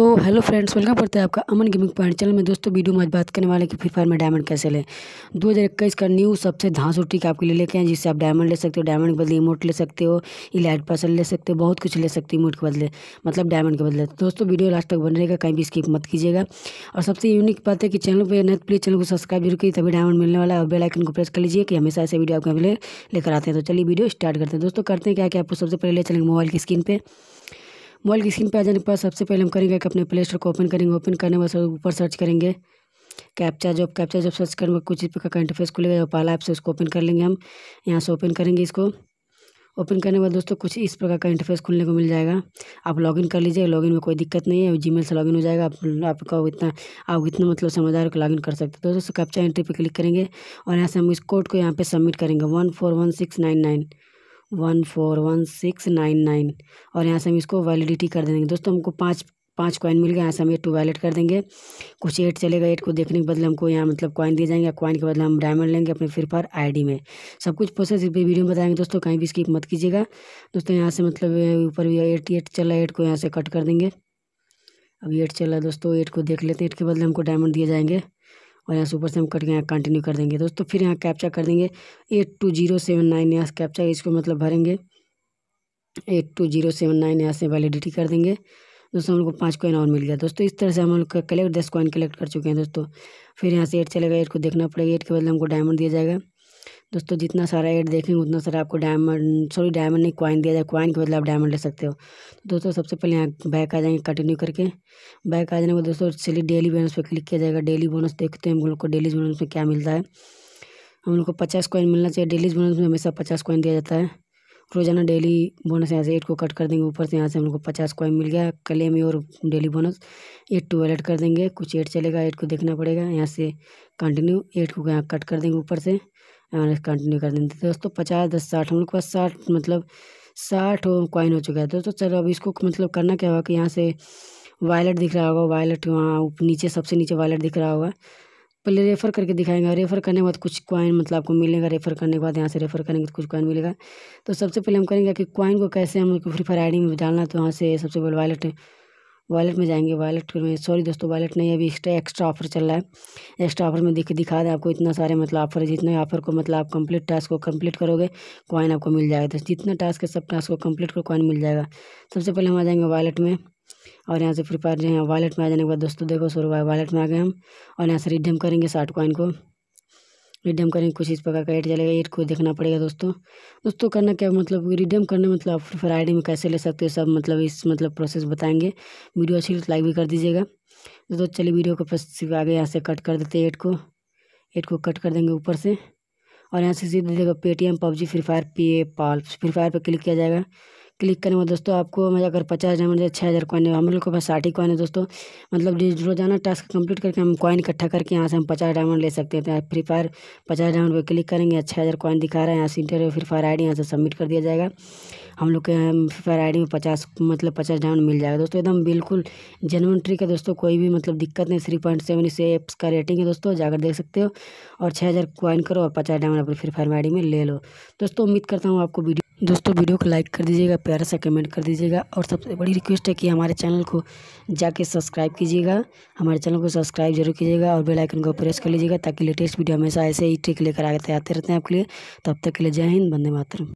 So hello friends, welcome करते हैं आपका अमन गेमिंग पॉइंट चैनल में। दोस्तों, वीडियो में आज बात करने वाले कि फ्री फायर में डायमंड कैसे लें। 2021 का न्यू सबसे धांसू टिक आपके लिए लेके आए, जिससे आप डायमंड ले सकते हो। डायमंड के बदले इमोट ले सकते हो, इलाइट पर्सन ले सकते हो, बहुत कुछ ले सकते हो इमोट के बदले, मतलब डायमंड के बदले। दोस्तों, वीडियो लास्ट तक बन रहेगा, कहीं भी स्किप मत कीजिएगा। और सबसे यूनिक बात है कि चैनल पर नए प्लीज चैनल को सब्सक्राइब जरूर कीजिए, तभी डायमंड मिलने वाला है। और बेल आइकन को प्रेस कर लीजिए कि हमेशा ऐसे वीडियो आपके लिए लेकर आते हैं। तो चलिए वीडियो स्टार्ट करते हैं। दोस्तों, करते हैं क्या कि आपको सबसे पहले ले चलेंगे मोबाइल की स्क्रीन पर। मोबाइल की स्क्रीन पर आ जाने के बाद सबसे पहले हम करेंगे कि अपने प्ले स्टोर को ओपन करेंगे। ओपन करने के बाद ऊपर सर्च करेंगे captcha job. Captcha job search करने में कुछ चीज़ का करंट अफेयर्स खुलेगा। पहला ऐप से उसको ओपन कर लेंगे हम, यहाँ से ओपन करेंगे इसको। ओपन करने के बाद दोस्तों कुछ इस प्रकार का इंटरफेस खुलने को मिल जाएगा। आप लॉगिन कर लीजिए, लॉगिन में कोई दिक्कत नहीं है, जीमेल से लॉगिन हो जाएगा। आप इतना मतलब समझदार होकर लॉगिन कर सकते हो। दोस्तों, कैप्चा एंट्री पर क्लिक करेंगे और यहाँ से हम इस कोड को यहाँ पर सबमिट करेंगे 141699 और यहाँ से हम इसको वैलिडिटी कर देंगे। दोस्तों, हमको पाँच कॉइन मिल गया, यहाँ से हम 8 वैलिड कर देंगे। कुछ 8 चलेगा, 8 को देखने के बदले हमको यहाँ मतलब कॉइन दिए जाएंगे। कॉइन के बदले हम डायमंड लेंगे अपने फ्री फायर आईडी में। सब कुछ प्रोसेस इस वीडियो में बताएंगे दोस्तों, कहीं भी स्किप मत कीजिएगा। दोस्तों, यहाँ से मतलब ऊपर 8 चला, 8 को यहाँ से कट कर देंगे। अब 8 चला दोस्तों, 8 को देख लेते हैं। 8 के बदले हमको डायमंड दिए जाएंगे और यहाँ से ऊपर से हम कट के यहाँ कंटिन्यू कर देंगे। दोस्तों, फिर यहाँ कैप्चा कर देंगे 82079, यहाँ से कैप्चा इसको मतलब भरेंगे 82079, यहाँ से वैलिडिटी कर देंगे। दोस्तों, हम लोग को 5 कॉइन और मिल गया। दोस्तों, इस तरह से हम लोग कलेक्ट 10 कॉइन कलेक्ट कर चुके हैं। दोस्तों, फिर यहाँ से 8 चलेगा, 8 को देखना पड़ेगा। 8 के बदले हमको डायमंड दिया जाएगा। दोस्तों, जितना सारा 8 देखेंगे उतना सारा आपको डायमंड नहीं कॉइन दिया जाए। कॉइन के बदले आप डायमंड ले सकते हो। दोस्तों, सबसे पहले यहाँ बैक आ जाएंगे कंटिन्यू करके। बैक आ जाने के दोस्तों चलिए डेली बोनस पे क्लिक किया जाएगा। डेली बोनस देखते हैं हम लोग को डेली बोनस में क्या मिलता है। हम लोग को 50 कॉइन मिलना चाहिए। डेली बोनस में हमेशा 50 कॉइन दिया जाता है रोजाना। डेली बोनस यहाँ से 8 को कट कर देंगे। ऊपर से यहाँ से हम लोग को 50 कॉइन मिल गया। Claim your daily bonus 8 valid कर देंगे। कुछ 8 चलेगा, 8 को देखना पड़ेगा। यहाँ से कंटिन्यू 8 को यहाँ कट कर देंगे, ऊपर से कंटिन्यू कर देंगे। दोस्तों, 50 10 60 हम लोग के पास 60 मतलब 60 कॉइन हो चुका है। दोस्तों, चलो अब इसको मतलब करना क्या होगा कि यहाँ से वॉलेट दिख रहा होगा, वॉलेट वहाँ नीचे सबसे नीचे वॉलेट दिख रहा होगा, पहले रेफ़र करके दिखाएंगे। रेफ़र करने के बाद कुछ कॉइन मतलब आपको मिलेगा। रेफ़र करने के बाद यहाँ से रेफ़र करेंगे तो कुछ कॉइन मिलेगा। तो सबसे पहले हम करेंगे कि कॉइन को कैसे हम फ्री फायर आईडी में डालना है। तो यहाँ से सबसे पहले वॉलेट में जाएंगे। वॉलेट में सॉरी दोस्तों, वॉलेट नहीं, अभी एक्स्ट्रा ऑफर चल रहा है। एक्स्ट्रा ऑफर में दिखा दें आपको इतना सारे मतलब ऑफर है। जितने ऑफर को मतलब आप कंप्लीट टास्क को कंप्लीट करोगे कॉइन आपको मिल जाएगा। तो जितना टास्क है सब टास्क को कंप्लीट करो कॉइन मिल जाएगा। सबसे पहले हम आ जाएंगे वॉलेट में और यहाँ से फ्री फायर जो है वॉलेट में आ जाने के बाद दोस्तों देखो शुरू वॉलेट में आ गए हम और यहाँ से रिडीम करेंगे 60 कॉइन को। रिडीम करेंगे कुछ इस प्रकार का 8 चलेगा, 8 को देखना पड़ेगा। दोस्तों करना क्या मतलब रिडीम करने मतलब आप फ्री फायर आईडी में कैसे ले सकते हो, सब मतलब इस मतलब प्रोसेस बताएंगे। वीडियो अच्छी लगे तो लाइक भी कर दीजिएगा। दोस्तों, चलिए वीडियो को फिर आगे यहाँ से कट कर देते हैं। 8 को कट कर देंगे ऊपर से और यहाँ से सीधे देखो Paytm PUBG free fire PayPal free fire पर क्लिक किया जाएगा। क्लिक करने में दोस्तों आपको अगर 50 डायमंड 6000 कॉइन है, हम लोग के पास 60 ही कॉइन है। दोस्तों, मतलब रोजाना टास्क कंप्लीट करके हम कॉइन इकट्ठा करके यहाँ से हम 50 डायमंड ले सकते हैं। फ्री फायर 50 डायमंड पर क्लिक करेंगे, 6000 कॉइन दिखा रहा है। यहाँ से इंटर फ्री फायर आईडी यहाँ से सबमिट कर दिया जाएगा। हम लोग के फ्री फायर आईडी में 50 डायमंड मिल जाएगा। दोस्तों, एकदम बिल्कुल जेन्युइन ट्रिक है। दोस्तों, कोई भी मतलब दिक्कत नहीं। 3.7 से एप्स का रेटिंग है दोस्तों, जाकर देख सकते हो। और 6000 कॉइन करो और 50 डायमंड अपनी फ्री फायर आईडी में ले लो। दोस्तों, उम्मीद करता हूँ आपको वीडियो को लाइक कर दीजिएगा, प्यारा सा कमेंट कर दीजिएगा और सबसे बड़ी रिक्वेस्ट है कि हमारे चैनल को जाके सब्सक्राइब कीजिएगा। हमारे चैनल को सब्सक्राइब जरूर कीजिएगा और बेल आइकन को प्रेस कर लीजिएगा ताकि लेटेस्ट वीडियो हमेशा ऐसे ही ट्रिक लेकर आते रहते हैं आपके लिए। तब तक के लिए जय हिंद, वंदे मातरम।